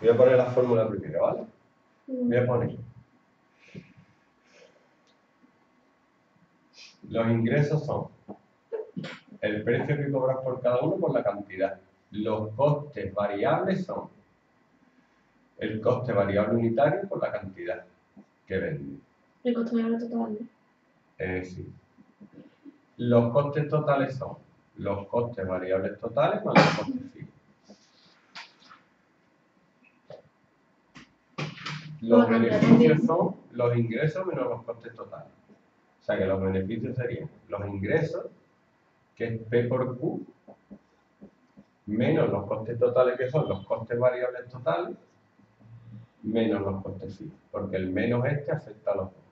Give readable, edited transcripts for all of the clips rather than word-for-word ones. Voy a poner la fórmula primero, ¿vale? Voy a poner los ingresos son el precio que cobras por cada uno por la cantidad. Los costes variables son el coste variable unitario por la cantidad que vende. ¿El coste variable total? Sí. Los costes totales son los costes variables totales más los costes fijos. Los beneficios son los ingresos menos los costes totales. O sea que los beneficios serían los ingresos, que es P por Q, menos los costes totales, que son los costes variables totales, menos los costes fijos, porque el menos este afecta a los costes.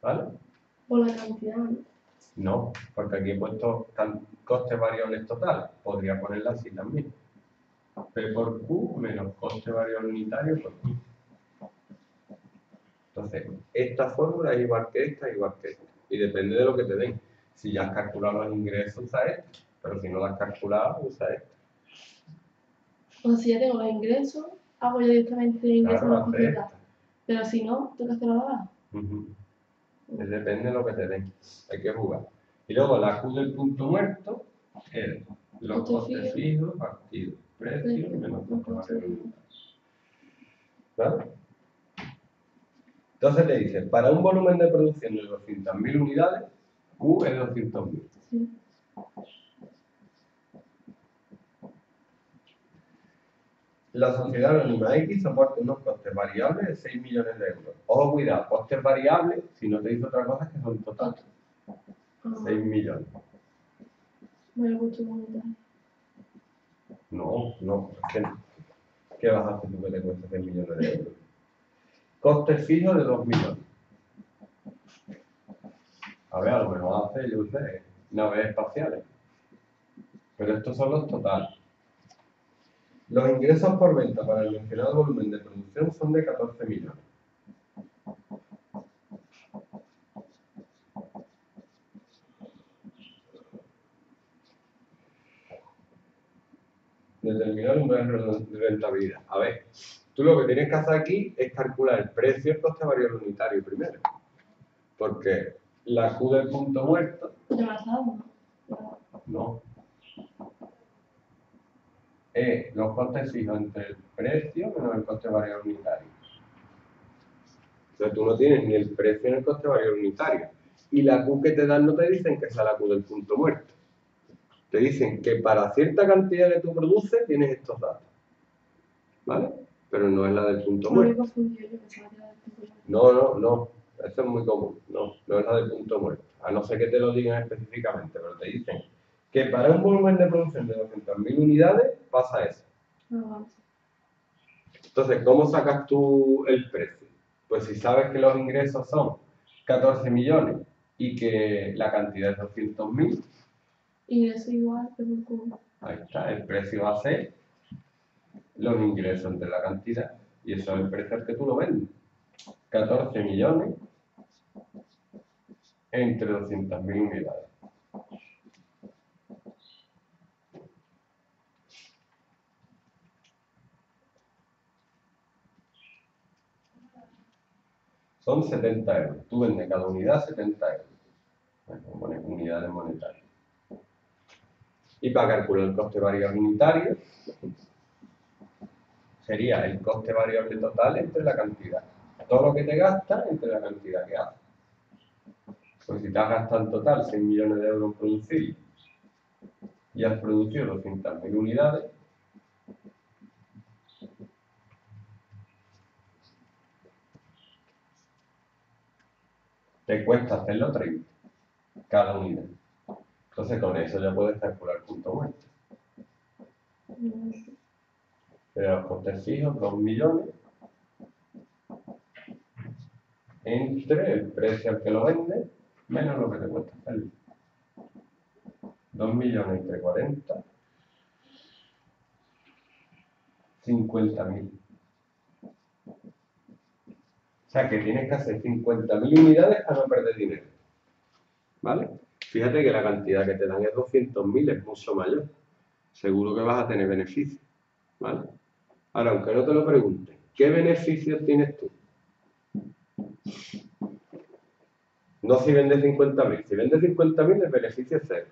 ¿Vale? ¿Por la cantidad? No, porque aquí he puesto costes variables totales. Podría ponerla así también. P por Q menos coste variable unitario por Q. Entonces, esta fórmula es igual que esta, y depende de lo que te den. Si ya has calculado los ingresos, usa esto, pero si no lo has calculado, usa esto. Pues si ya tengo los ingresos, hago yo directamente ingresos a la completa. Pero si no, tengo que hacer la baja. Depende de lo que te den, hay que jugar. Y luego la Q del punto muerto es los costes fijos partidos precio menos los costes variables. ¿Vale? Entonces le dice, para un volumen de producción de 200.000 unidades, Q es 200.000. Sí. La sociedad anónima X soporta unos costes variables de 6 millones de euros. Ojo, cuidado, costes variables, si no te dice otra cosa, que son totales. 6 millones. Me lo gusta montar. No, no. ¿Qué vas a hacer tú que te cuesta 6 millones de euros? Costes fijos de 2 millones. A ver, a lo mejor hace, yo usé naves espaciales. Pero estos son los totales. Los ingresos por venta para el mencionado volumen de producción son de 14 millones. Determinar un número de rentabilidad. A ver, tú lo que tienes que hacer aquí es calcular el precio y el coste variable unitario primero. Porque la Q del punto muerto... ¿Ya la sabes? No. Es los costes fijos entre el precio menos el coste variable unitario. O sea, tú no tienes ni el precio ni el coste variable unitario. Y la Q que te dan no te dicen que sea la Q del punto muerto. Te dicen que para cierta cantidad que tú produces tienes estos datos. ¿Vale? Pero no es la del punto muerto. No, no, no. Eso es muy común. No, no es la del punto muerto. A no ser que te lo digan específicamente, pero te dicen que para un volumen de producción de 200.000 unidades pasa eso. Entonces, ¿cómo sacas tú el precio? Pues si sabes que los ingresos son 14 millones y que la cantidad es 200.000. Ingreso igual, pero un cubo. Ahí está, el precio va a ser los ingresos entre la cantidad. Y eso es el precio al que tú lo vendes. 14 millones entre 200.000 unidades. Son 70 euros. Tú vendes cada unidad 70 euros. Bueno, unidades monetarias. Y para calcular el coste variable unitario, sería el coste variable total entre la cantidad. Todo lo que te gastas entre la cantidad que haces. Pues si te has gastado en total 6 millones de euros en producir y has producido 200.000 unidades, te cuesta hacerlo 30 cada unidad. Entonces con eso ya puedes calcular punto muerto. Pero los costes fijos, 2 millones entre el precio al que lo vende menos lo que te cuesta hacerlo. 2 millones entre 40, 50.000. O sea que tienes que hacer 50.000 unidades para no perder dinero. ¿Vale? Fíjate que la cantidad que te dan es 200.000, es mucho mayor. Seguro que vas a tener beneficio. ¿Vale? Ahora, aunque no te lo pregunte, ¿qué beneficios tienes tú? No si vendes 50.000. Si vendes 50.000, el beneficio es cero.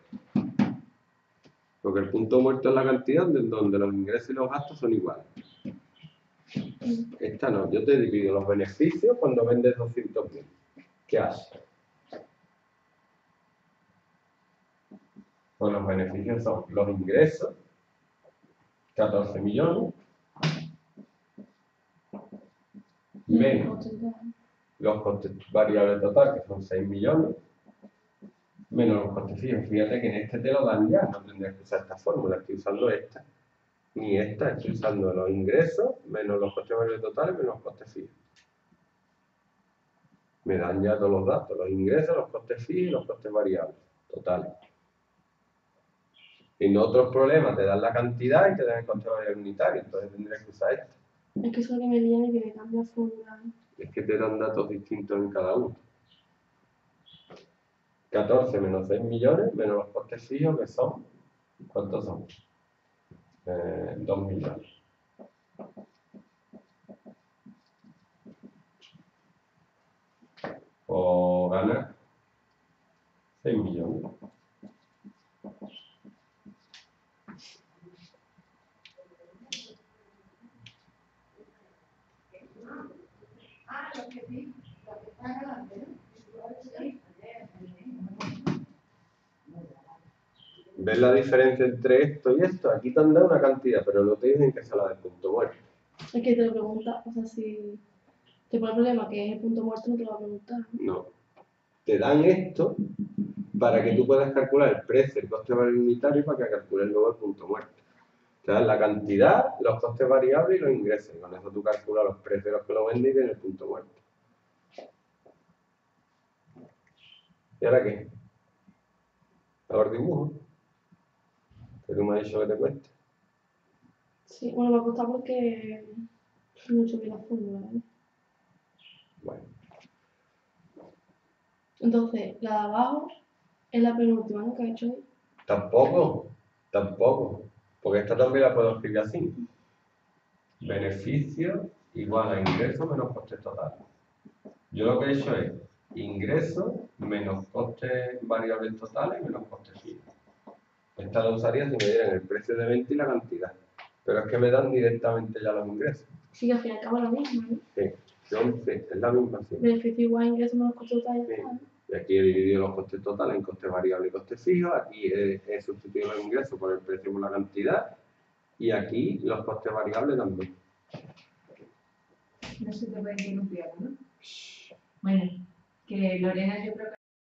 Porque el punto muerto es la cantidad en donde los ingresos y los gastos son iguales. Esta no. Yo te divido los beneficios cuando vendes 200.000. ¿Qué haces? Pues los beneficios son los ingresos, 14 millones, menos los costes variables total, que son 6 millones, menos los costes fijos. Fíjate que en este te lo dan ya, no tendrías que usar esta fórmula, estoy usando esta, ni esta, estoy usando los ingresos, menos los costes variables totales, menos los costes fijos. Me dan ya todos los datos, los ingresos, los costes fijos y los costes variables totales. En otros problemas te dan la cantidad y te dan el coste variable unitario, entonces tendrías que usar esta. Es que eso que me lían y que me cambia fórmula. Es que te dan datos distintos en cada uno. 14 menos 6 millones, menos los costes fijos que son... ¿Cuántos son? 2 millones. O ganas 6 millones. ¿Ves la diferencia entre esto y esto? Aquí te han dado una cantidad, pero no te dicen que sea la del punto muerto. Es que te lo pregunta, o sea, si te pone el problema que es el punto muerto, no te lo va a preguntar. No. Te dan esto para que tú puedas calcular el precio, el coste variable unitario, y para que calcules luego el punto muerto. Te dan la cantidad, los costes variables y los ingresos. Y con eso tú calculas los precios de los que lo venden y tienes el punto muerto. ¿Y ahora qué? Ahora dibujo. ¿Pero tú me has dicho que te cuesta? Sí, bueno, me ha costado porque no choqué la fórmula, ¿eh? Bueno. Entonces, la de abajo es la penúltima, ¿no? Que ha hecho hoy. Tampoco, tampoco. Porque esta también la puedo explicar así. Beneficio igual a ingreso menos coste total. Yo lo que he hecho es ingreso menos costes variables totales menos costes fijos. Esta la usaría si me dieran el precio de venta y la cantidad. Pero es que me dan directamente ya los ingresos. Sí, al fin y al cabo es lo mismo, ¿no? Sí, entonces es la misma. Sí. Beneficio igual a ingresos menos costes totales. Sí. Y aquí he dividido los costes totales en costes variables y costes fijos. Aquí he sustituido los ingresos por el precio por la cantidad. Y aquí los costes variables también. No se te puede ir un piano, ¿no? Bueno, que Lorena yo creo que...